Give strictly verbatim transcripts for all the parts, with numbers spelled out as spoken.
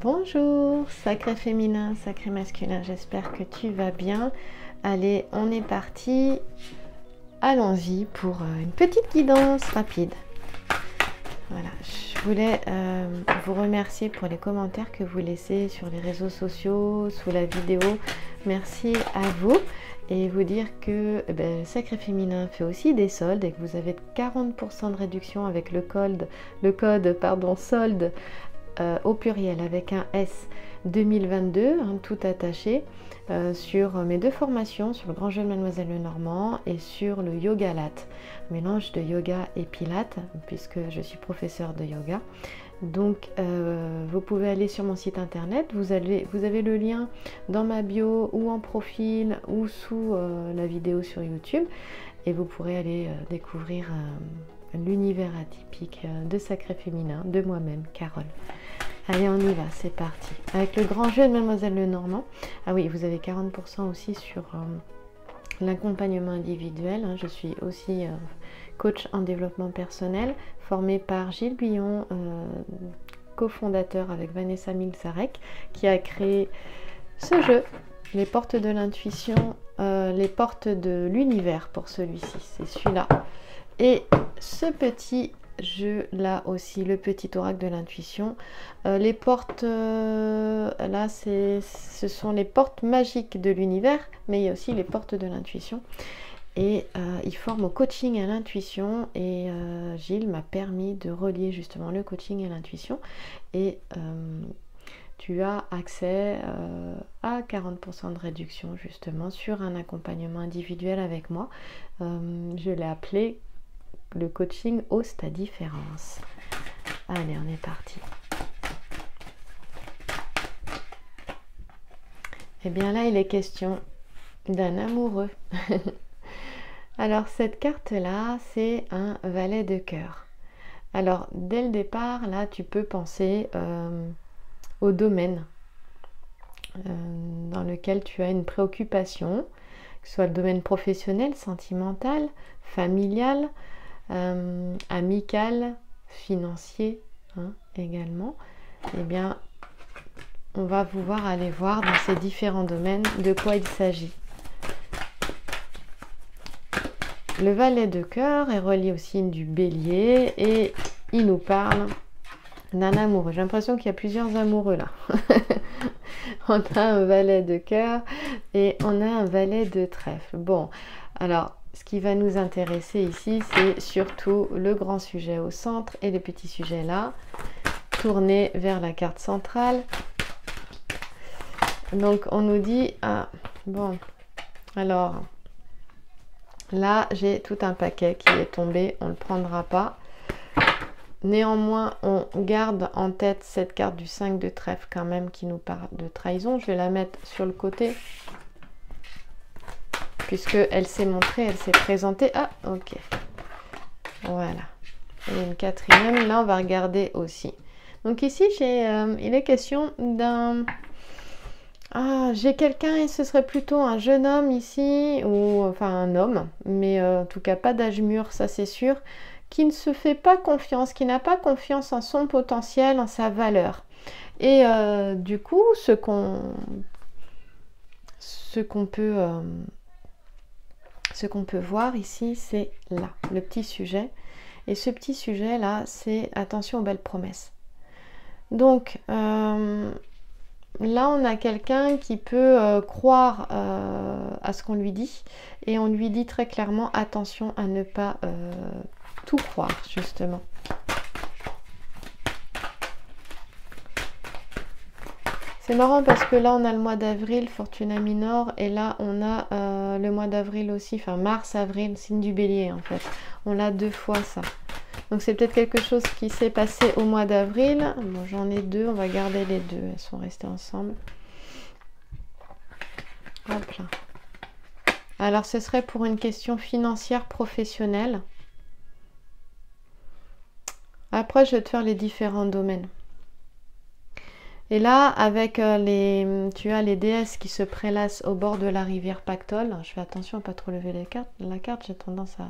Bonjour, sacré féminin, sacré masculin, j'espère que tu vas bien. Allez, on est parti. Allons-y pour une petite guidance rapide. Voilà, je voulais euh, vous remercier pour les commentaires que vous laissez sur les réseaux sociaux, sous la vidéo. Merci à vous et vous dire que ben, Sacré Féminin fait aussi des soldes et que vous avez quarante pour cent de réduction avec le code, le code pardon, solde euh, au pluriel avec un S deux mille vingt-deux, hein, tout attaché, euh, sur mes deux formations, sur le Grand Jeu Mademoiselle Lenormand et sur le Yoga Latte, mélange de yoga et pilates, puisque je suis professeure de yoga. Donc euh, vous pouvez aller sur mon site internet, vous avez, vous avez le lien dans ma bio ou en profil ou sous euh, la vidéo sur YouTube et vous pourrez aller euh, découvrir euh, l'univers atypique euh, de Sacré Féminin, de moi-même, Carole. Allez, on y va, c'est parti. Avec le Grand Jeu de Mademoiselle Lenormand. Ah oui, vous avez quarante pour cent aussi sur euh, l'accompagnement individuel. Hein. Je suis aussi euh, coach en développement personnel, formée par Gilles Guillon, euh, cofondateur avec Vanessa Mielczareck, qui a créé ce jeu, les portes de l'intuition, euh, les portes de l'univers pour celui-ci, c'est celui-là. Et ce petit jeu là aussi, le petit oracle de l'intuition, euh, les portes euh, là c'est ce sont les portes magiques de l'univers, mais il y a aussi les portes de l'intuition et euh, il forme au coaching à l'intuition et euh, Gilles m'a permis de relier justement le coaching à l'intuition et euh, tu as accès euh, à quarante pour cent de réduction justement sur un accompagnement individuel avec moi. Euh, je l'ai appelé le coaching hausse ta différence. Allez, on est parti. Et bien là, il est question d'un amoureux. Alors cette carte-là, c'est un valet de cœur. Alors dès le départ, là, tu peux penser euh, au domaine euh, dans lequel tu as une préoccupation, que ce soit le domaine professionnel, sentimental, familial, Euh, amical, financier, hein, également. Eh bien, on va pouvoir aller voir dans ces différents domaines de quoi il s'agit. Le valet de cœur est relié au signe du bélier et il nous parle d'un amoureux. J'ai l'impression qu'il y a plusieurs amoureux là. On a un valet de cœur et on a un valet de trèfle. Bon, alors ce qui va nous intéresser ici, c'est surtout le grand sujet au centre et les petits sujets là, tournés vers la carte centrale. Donc on nous dit, ah bon, alors là j'ai tout un paquet qui est tombé, on ne le prendra pas. Néanmoins, on garde en tête cette carte du cinq de trèfle quand même qui nous parle de trahison. Je vais la mettre sur le côté, puisqu'elle s'est montrée, elle s'est présentée. Ah, ok. Voilà. Et une quatrième, là, on va regarder aussi. Donc ici, j'ai, euh, il est question d'un... Ah, j'ai quelqu'un et ce serait plutôt un jeune homme ici, ou enfin un homme, mais euh, en tout cas pas d'âge mûr, ça c'est sûr, qui ne se fait pas confiance, qui n'a pas confiance en son potentiel, en sa valeur. Et euh, du coup, ce qu'on... Ce qu'on peut... Euh... Ce qu'on peut voir ici, c'est là, le petit sujet. Et ce petit sujet là, c'est attention aux belles promesses. Donc euh, là, on a quelqu'un qui peut euh, croire euh, à ce qu'on lui dit. Et on lui dit très clairement attention à ne pas euh, tout croire, justement. C'est marrant parce que là on a le mois d'avril, Fortuna Minor, et là on a euh, le mois d'avril aussi, enfin mars-avril, signe du bélier en fait. On l'a deux fois ça. Donc c'est peut-être quelque chose qui s'est passé au mois d'avril. Bon, j'en ai deux, on va garder les deux, elles sont restées ensemble. Hop là. Alors ce serait pour une question financière professionnelle. Après je vais te faire les différents domaines. Et là, avec les, tu as les déesses qui se prélassent au bord de la rivière Pactole. Je fais attention à ne pas trop lever la carte. La carte, j'ai tendance à,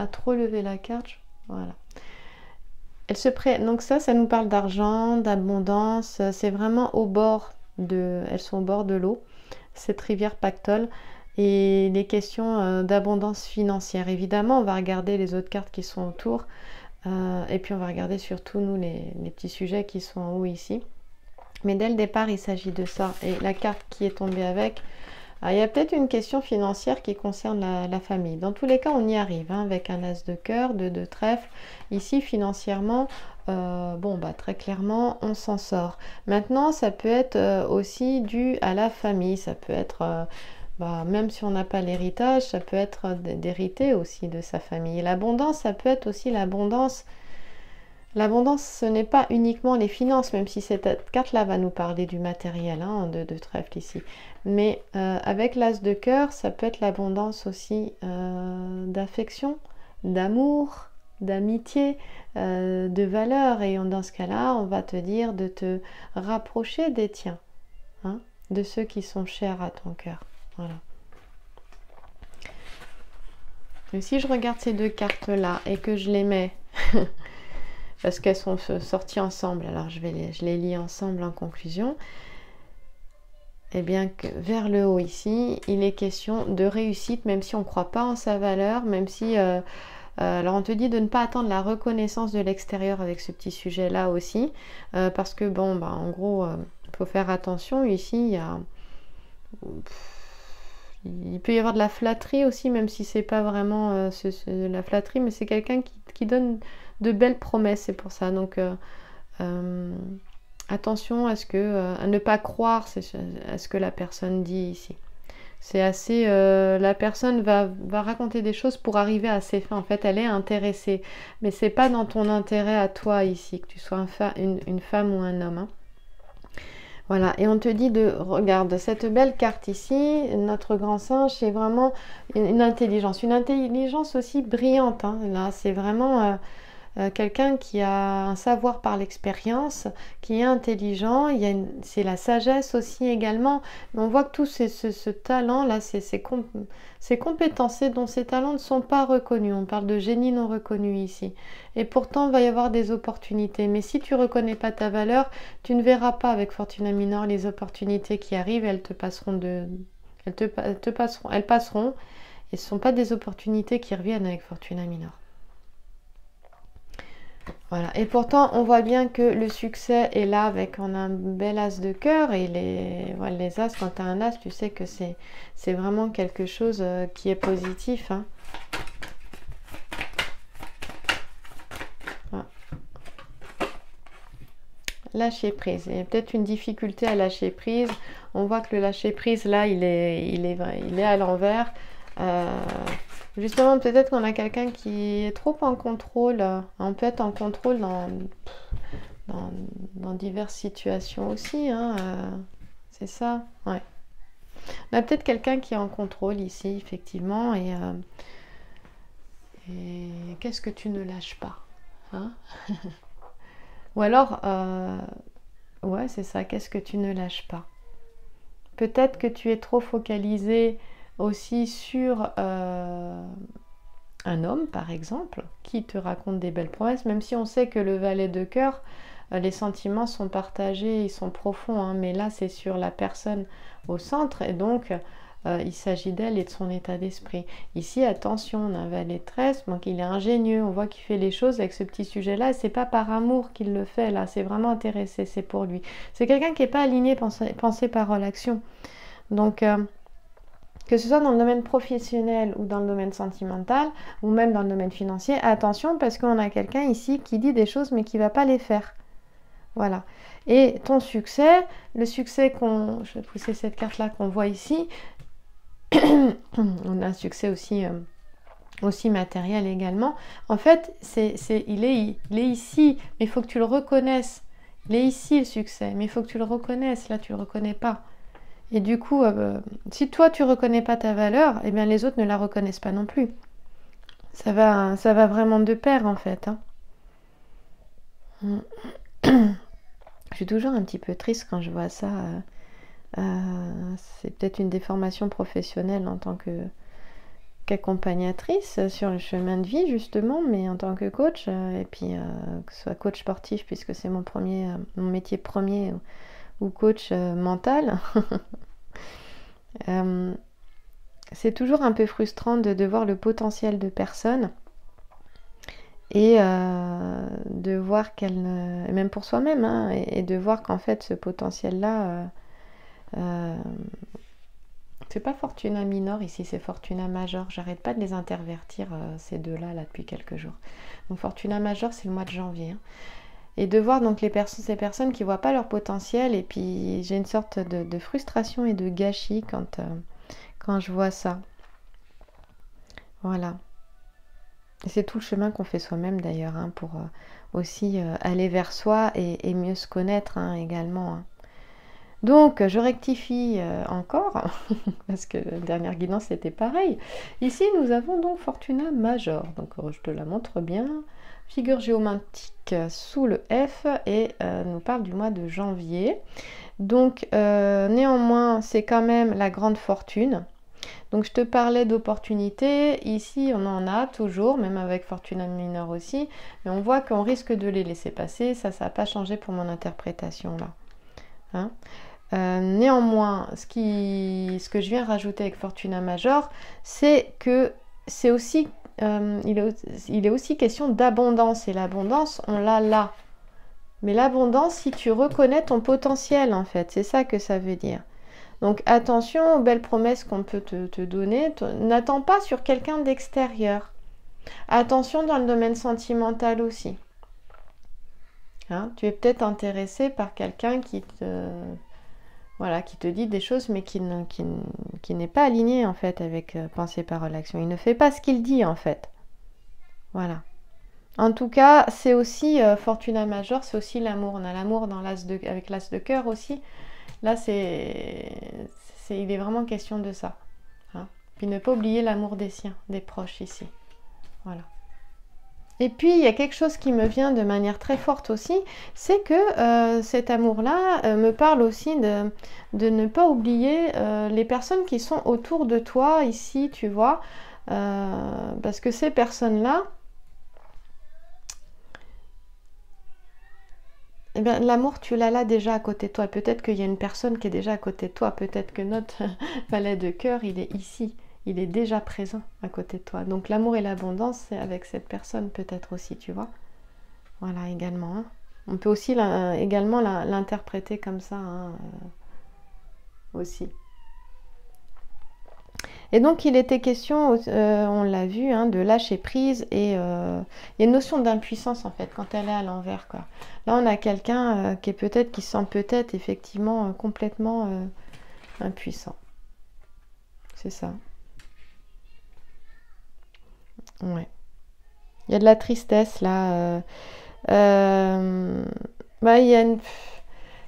à trop lever la carte. Voilà. Elle se pré... Donc ça, ça nous parle d'argent, d'abondance. C'est vraiment au bord de... Elles sont au bord de l'eau, cette rivière Pactole. Et les questions d'abondance financière. Évidemment, on va regarder les autres cartes qui sont autour. Euh, et puis on va regarder surtout, nous, les, les petits sujets qui sont en haut ici. Mais dès le départ, il s'agit de ça. Et la carte qui est tombée avec... Alors, il y a peut-être une question financière qui concerne la, la famille. Dans tous les cas, on y arrive hein, avec un as de cœur, de, de trèfle. Ici, financièrement, euh, bon, bah, très clairement, on s'en sort. Maintenant, ça peut être euh, aussi dû à la famille. Ça peut être, euh, bah, même si on n'a pas l'héritage, ça peut être d'hériter aussi de sa famille. L'abondance, ça peut être aussi l'abondance. L'abondance, ce n'est pas uniquement les finances, même si cette carte-là va nous parler du matériel, hein, de, de trèfle ici. Mais euh, avec l'as de cœur, ça peut être l'abondance aussi euh, d'affection, d'amour, d'amitié, euh, de valeur. Et on, dans ce cas-là, on va te dire de te rapprocher des tiens, hein, de ceux qui sont chers à ton cœur. Voilà. Et si je regarde ces deux cartes-là et que je les mets... parce qu'elles sont sorties ensemble, alors je, vais les, je les lis ensemble en conclusion. Et bien que vers le haut ici, il est question de réussite, même si on ne croit pas en sa valeur, même si... Euh, euh, alors on te dit de ne pas attendre la reconnaissance de l'extérieur avec ce petit sujet-là aussi, euh, parce que bon, bah, en gros, il euh, faut faire attention, ici, il y a... Pff, il peut y avoir de la flatterie aussi, même si c'est pas vraiment euh, ce, ce, de la flatterie, mais c'est quelqu'un qui, qui donne de belles promesses, c'est pour ça. Donc euh, euh, attention à ce que euh, à ne pas croire à ce que la personne dit ici. C'est assez euh, la personne va, va raconter des choses pour arriver à ses fins. En fait, elle est intéressée, mais c'est pas dans ton intérêt à toi ici, que tu sois un fa une, une femme ou un homme. Hein. Voilà, et on te dit de, regarde, cette belle carte ici, notre grand singe, c'est vraiment une intelligence, une intelligence aussi brillante, hein. Là, c'est vraiment euh, quelqu'un qui a un savoir par l'expérience, qui est intelligent, il y a une, c'est la sagesse aussi également, mais on voit que tout ces, ce, ce talent-là, ces, ces, comp ces compétences dont ces talents ne sont pas reconnus, on parle de génie non reconnu ici. Et pourtant, il va y avoir des opportunités. Mais si tu ne reconnais pas ta valeur, tu ne verras pas avec Fortuna Minor les opportunités qui arrivent. Elles te passeront de... Elles, te... Elles, te passeront... Elles passeront. Et ce ne sont pas des opportunités qui reviennent avec Fortuna Minor. Voilà. Et pourtant, on voit bien que le succès est là avec... On a un bel as de cœur. Et les, voilà, les as, quand tu as un as, tu sais que c'est vraiment quelque chose qui est positif. Hein. Lâcher prise. Il y a peut-être une difficulté à lâcher prise. On voit que le lâcher prise, là, il est, il est, il est à l'envers. Euh, justement, peut-être qu'on a quelqu'un qui est trop en contrôle. On peut être en contrôle dans, dans, dans diverses situations aussi. Hein. Euh, c'est ça. Ouais. On a peut-être quelqu'un qui est en contrôle ici, effectivement. Et, euh, et qu'est-ce que tu ne lâches pas, hein? Ou alors, euh, ouais, c'est ça, qu'est-ce que tu ne lâches pas? Peut-être que tu es trop focalisé aussi sur euh, un homme, par exemple, qui te raconte des belles promesses, même si on sait que le valet de cœur, euh, les sentiments sont partagés, ils sont profonds, hein, mais là, c'est sur la personne au centre, et donc, euh, il s'agit d'elle et de son état d'esprit. Ici, attention, on a un valet de trèfle, donc il est ingénieux, on voit qu'il fait les choses avec ce petit sujet-là, et c'est pas par amour qu'il le fait, là, c'est vraiment intéressé, c'est pour lui. C'est quelqu'un qui n'est pas aligné, pensée, pensée, parole, action. Donc, euh, que ce soit dans le domaine professionnel ou dans le domaine sentimental, ou même dans le domaine financier, attention, parce qu'on a quelqu'un ici qui dit des choses, mais qui ne va pas les faire. Voilà. Et ton succès, le succès qu'on... Je vais pousser cette carte-là qu'on voit ici... on a un succès aussi, euh, aussi matériel également. En fait, c'est, c'est, il est, il est ici, mais il faut que tu le reconnaisses. Il est ici le succès, mais il faut que tu le reconnaisses. Là, tu ne le reconnais pas. Et du coup, euh, si toi, tu ne reconnais pas ta valeur, eh bien, les autres ne la reconnaissent pas non plus. Ça va, ça va vraiment de pair, en fait. Hein. Je suis toujours un petit peu triste quand je vois ça... Euh... Euh, c'est peut-être une déformation professionnelle en tant que, qu'accompagnatrice sur le chemin de vie justement, mais en tant que coach, et puis euh, que ce soit coach sportif puisque c'est mon premier euh, mon métier premier, ou, ou coach euh, mental. euh, c'est toujours un peu frustrant de, de voir le potentiel de personnes et euh, de voir qu'elle, euh, même pour soi-même, hein, et, et de voir qu'en fait ce potentiel-là, euh, euh, c'est pas Fortuna Minor ici, c'est Fortuna Major. J'arrête pas de les intervertir euh, ces deux-là là, depuis quelques jours. Donc Fortuna Major, c'est le mois de janvier. Hein. Et de voir donc les personnes, ces personnes qui voient pas leur potentiel, et puis j'ai une sorte de, de frustration et de gâchis quand, euh, quand je vois ça. Voilà. C'est tout le chemin qu'on fait soi-même d'ailleurs, hein, pour euh, aussi euh, aller vers soi et, et mieux se connaître, hein, également. Hein. Donc je rectifie euh, encore, parce que la dernière guidance c'était pareil. Ici nous avons donc Fortuna Major, donc je te la montre bien. Figure géomantique sous le F, et euh, nous parle du mois de janvier. Donc euh, néanmoins c'est quand même la grande fortune. Donc je te parlais d'opportunités, ici on en a toujours, même avec Fortuna Minor aussi, mais on voit qu'on risque de les laisser passer, ça, ça n'a pas changé pour mon interprétation là. Hein? Euh, néanmoins, ce, qui, ce que je viens rajouter avec Fortuna Major, c'est que c'est aussi, euh, il, est, il est aussi question d'abondance, et l'abondance on l'a là. Mais l'abondance, si tu reconnais ton potentiel en fait, c'est ça que ça veut dire. Donc attention aux belles promesses qu'on peut te, te donner, n'attends pas sur quelqu'un d'extérieur. Attention dans le domaine sentimental aussi. Hein, tu es peut-être intéressé par quelqu'un qui te, voilà, qui te dit des choses mais qui ne, qui, qui n'est pas aligné en fait avec euh, pensée, parole, action. Il ne fait pas ce qu'il dit en fait. Voilà. En tout cas, c'est aussi euh, Fortuna Major, c'est aussi l'amour. On a l'amour dans l'as de, avec l'as de cœur aussi. Là, c'est, c'est, il est vraiment question de ça. Hein. Puis ne pas oublier l'amour des siens, des proches ici. Voilà. Et puis, il y a quelque chose qui me vient de manière très forte aussi, c'est que euh, cet amour-là euh, me parle aussi de, de ne pas oublier euh, les personnes qui sont autour de toi, ici, tu vois, euh, parce que ces personnes-là, eh bien, l'amour, tu l'as là déjà à côté de toi. Peut-être qu'il y a une personne qui est déjà à côté de toi. Peut-être que notre valet de cœur, il est ici. Il est déjà présent à côté de toi. Donc, l'amour et l'abondance, c'est avec cette personne peut-être aussi, tu vois. Voilà, également. Hein. On peut aussi la, également la, l'interpréter comme ça, hein, euh, aussi. Et donc, il était question, euh, on l'a vu, hein, de lâcher prise, et euh, il y a une notion d'impuissance en fait quand elle est à l'envers, quoi. Là, on a quelqu'un euh, qui est peut-être, qui se sent peut-être effectivement euh, complètement euh, impuissant. C'est ça. Ouais. Il y a de la tristesse là. Euh, euh, bah, il y a une...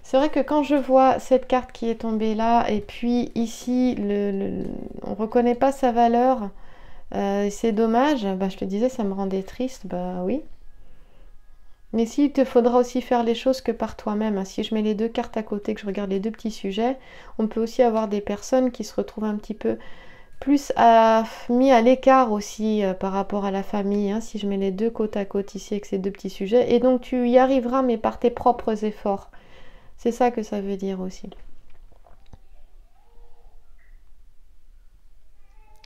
C'est vrai que quand je vois cette carte qui est tombée là, et puis ici, le, le, on ne reconnaît pas sa valeur, euh, c'est dommage, bah, je te disais, ça me rendait triste, bah oui. Mais si, il te faudra aussi faire les choses que par toi-même. Hein. Si je mets les deux cartes à côté, que je regarde les deux petits sujets, on peut aussi avoir des personnes qui se retrouvent un petit peu plus à, mis à l'écart aussi euh, par rapport à la famille. Hein. Si je mets les deux côte à côte ici avec ces deux petits sujets, et donc tu y arriveras, mais par tes propres efforts. C'est ça que ça veut dire aussi.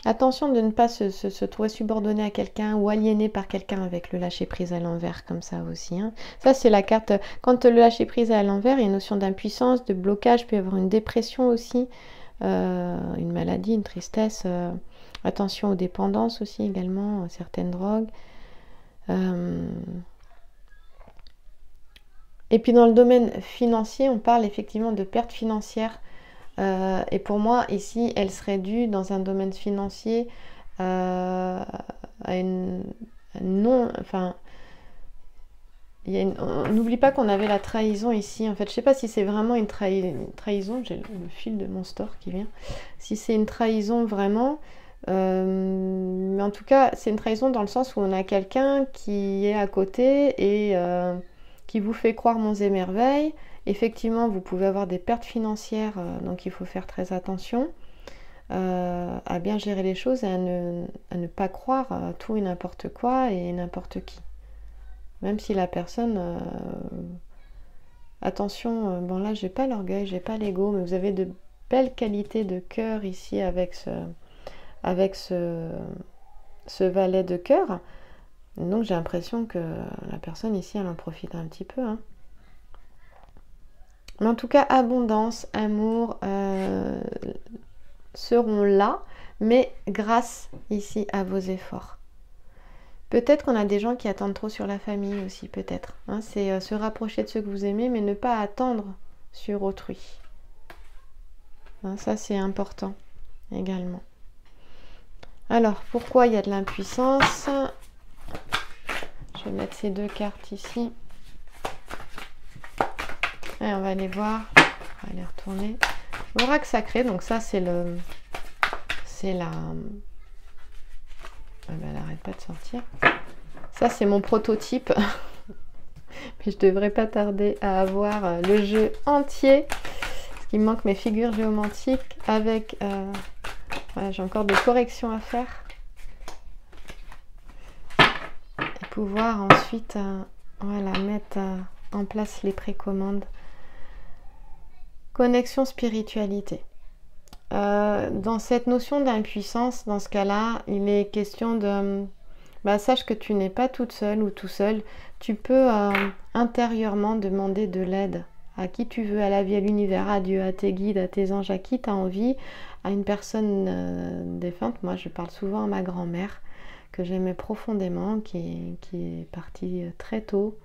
Attention de ne pas se, se, se trouver subordonné à quelqu'un ou aliéné par quelqu'un avec le lâcher-prise à l'envers, comme ça aussi. Hein. Ça, c'est la carte. Quand le lâcher-prise est à l'envers, il y a une notion d'impuissance, de blocage, peut y avoir une dépression aussi, euh, une maladie, une tristesse. Euh, attention aux dépendances aussi également, certaines drogues. Euh, Et puis dans le domaine financier, on parle effectivement de pertes financières. Euh, et pour moi, ici, elle serait due dans un domaine financier euh, à une non... Enfin, il y a une, on n'oublie pas qu'on avait la trahison ici. En fait, je ne sais pas si c'est vraiment une, trahi, une trahison. J'ai le fil de mon store qui vient. Si c'est une trahison vraiment... Euh, mais en tout cas, c'est une trahison dans le sens où on a quelqu'un qui est à côté et... Euh, qui vous fait croire monts et merveilles. Effectivement, vous pouvez avoir des pertes financières, euh, donc il faut faire très attention. euh, à bien gérer les choses et à ne, à ne pas croire à tout et n'importe quoi et n'importe qui. Même si la personne... Euh, attention, euh, bon là j'ai pas l'orgueil, j'ai pas l'ego, mais vous avez de belles qualités de cœur ici avec ce, avec ce, ce valet de cœur. Donc j'ai l'impression que la personne ici, elle en profite un petit peu, hein. Mais en tout cas, abondance, amour euh, seront là, mais grâce ici à vos efforts. Peut-être qu'on a des gens qui attendent trop sur la famille aussi, peut-être. Hein, c'est euh, se rapprocher de ceux que vous aimez, mais ne pas attendre sur autrui. Hein, ça, c'est important également. Alors, pourquoi il y a de l'impuissance ? Je vais mettre ces deux cartes ici. Et on va aller voir. On va les retourner. L'oracle sacré, donc ça, c'est le... C'est la... Ah ben, elle n'arrête pas de sortir. Ça, c'est mon prototype. Mais je devrais pas tarder à avoir le jeu entier. Parce qu'il me manque mes figures géomantiques avec... Euh... Voilà, j'ai encore des corrections à faire. Et pouvoir ensuite euh, voilà, mettre euh, en place les précommandes. Connexion spiritualité. Euh, dans cette notion d'impuissance, dans ce cas-là, il est question de... Bah, sache que tu n'es pas toute seule ou tout seul. Tu peux euh, intérieurement demander de l'aide à qui tu veux, à la vie, à l'univers, à Dieu, à tes guides, à tes anges, à qui tu as envie, à une personne euh, défunte. Moi, je parle souvent à ma grand-mère, que j'aimais profondément, qui, qui est partie très tôt.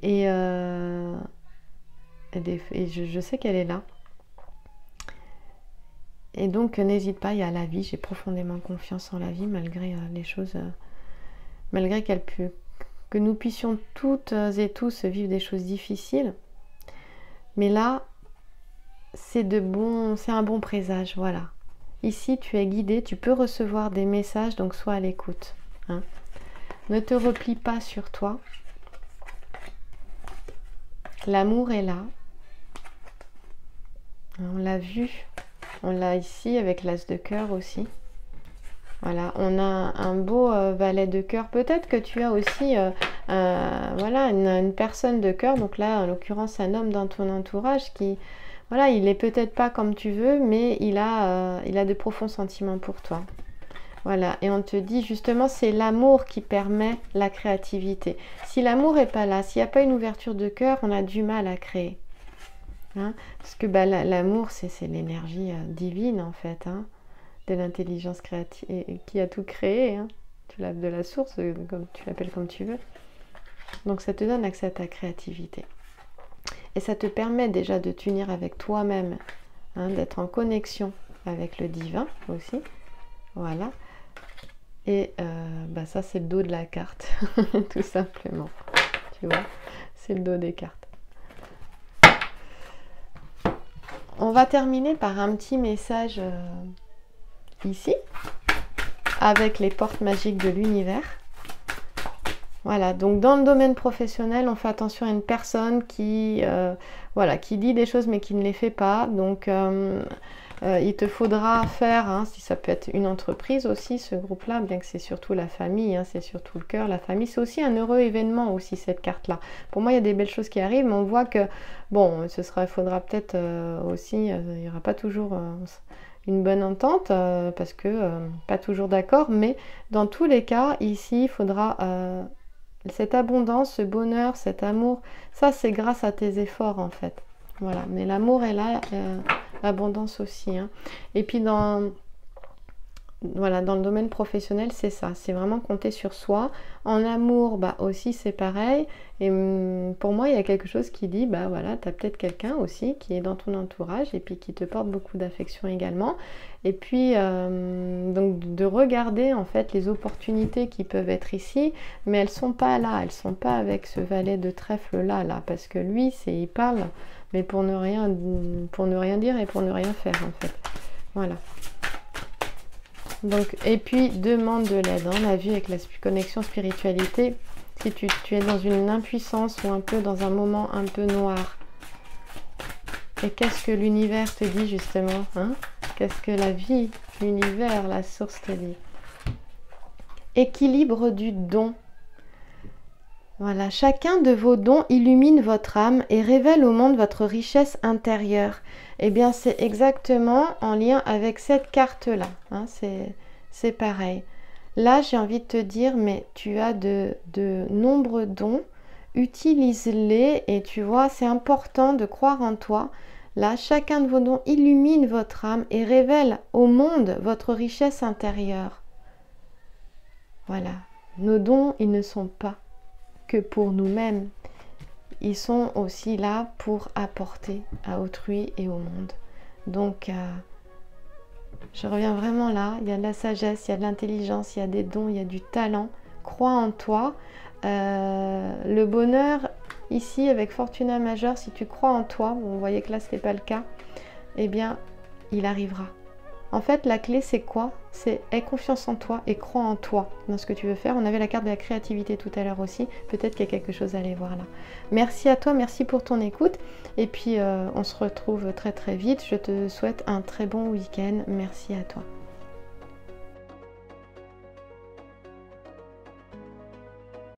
Et, euh, et, des, et je, je sais qu'elle est là. Et donc, n'hésite pas, il y a la vie. J'ai profondément confiance en la vie, malgré les choses, malgré qu'elle pu, que nous puissions toutes et tous vivre des choses difficiles. Mais là, c'est de bon, c'est un bon présage, voilà. Ici, tu es guidé, tu peux recevoir des messages, donc sois à l'écoute. Hein. Ne te replie pas sur toi. L'amour est là. On l'a vu. On l'a ici avec l'as de cœur aussi. Voilà, on a un beau euh, valet de cœur. Peut-être que tu as aussi euh, euh, voilà, une, une personne de cœur. Donc là, en l'occurrence, un homme dans ton entourage qui, voilà, il n'est peut-être pas comme tu veux, mais il a, euh, il a de profonds sentiments pour toi. Voilà, et on te dit justement, c'est l'amour qui permet la créativité. Si l'amour n'est pas là, s'il n'y a pas une ouverture de cœur, on a du mal à créer. Hein, parce que bah, l'amour, c'est l'énergie euh, divine, en fait, hein, de l'intelligence créative et, et qui a tout créé, hein, tu l'as de la source, comme tu l'appelles comme tu veux. Donc ça te donne accès à ta créativité. Et ça te permet déjà de t'unir avec toi-même, hein, d'être en connexion avec le divin aussi. Voilà. Et euh, bah, ça, c'est le dos de la carte, tout simplement. Tu vois, c'est le dos des cartes. On va terminer par un petit message euh, ici, avec les portes magiques de l'univers. Voilà, donc dans le domaine professionnel, on fait attention à une personne qui, euh, voilà, qui dit des choses mais qui ne les fait pas. Donc, euh, euh, il te faudra faire, hein, si ça peut être une entreprise aussi, ce groupe-là, bien que c'est surtout la famille, hein, c'est surtout le cœur, la famille. C'est aussi un heureux événement aussi, cette carte-là. Pour moi, il y a des belles choses qui arrivent, mais on voit que, bon, ce sera, il faudra peut-être euh, aussi, euh, il n'y aura pas toujours... Euh, une bonne entente euh, parce que euh, pas toujours d'accord, mais dans tous les cas ici il faudra euh, cette abondance, ce bonheur, cet amour, ça c'est grâce à tes efforts en fait, voilà, mais l'amour est là, euh, l'abondance aussi, hein. Et puis dans voilà, dans le domaine professionnel c'est ça, c'est vraiment compter sur soi. En amour bah aussi c'est pareil, et hum, pour moi il y a quelque chose qui dit bah voilà, tu as peut-être quelqu'un aussi qui est dans ton entourage et puis qui te porte beaucoup d'affection également, et puis euh, donc de regarder en fait les opportunités qui peuvent être ici, mais elles sont pas là, elles sont pas avec ce valet de trèfle là là, parce que lui c'est il parle mais pour ne rien pour ne rien dire et pour ne rien faire en fait, voilà. Donc, et puis, demande de l'aide. On a vu avec la connexion spiritualité, si tu, tu es dans une impuissance ou un peu dans un moment un peu noir, Et qu'est-ce que l'univers te dit justement, hein? Qu'est-ce que la vie, l'univers, la source te dit? Équilibre du don. Voilà, chacun de vos dons illumine votre âme et révèle au monde votre richesse intérieure. Eh bien, c'est exactement en lien avec cette carte-là. Hein, c'est pareil. Là, j'ai envie de te dire, mais tu as de, de nombreux dons, utilise-les et tu vois, c'est important de croire en toi. Là, chacun de vos dons illumine votre âme et révèle au monde votre richesse intérieure. Voilà, nos dons, ils ne sont pas que pour nous-mêmes. Ils sont aussi là pour apporter à autrui et au monde. Donc, euh, je reviens vraiment là. Il y a de la sagesse, il y a de l'intelligence, il y a des dons, il y a du talent. Crois en toi. Euh, le bonheur, ici, avec Fortuna Major, si tu crois en toi, vous voyez que là, ce n'est pas le cas, eh bien, il arrivera. En fait, la clé, c'est quoi? C'est aie confiance en toi et crois en toi dans ce que tu veux faire. On avait la carte de la créativité tout à l'heure aussi. Peut-être qu'il y a quelque chose à aller voir là. Merci à toi, merci pour ton écoute. Et puis, euh, on se retrouve très très vite. Je te souhaite un très bon week-end. Merci à toi.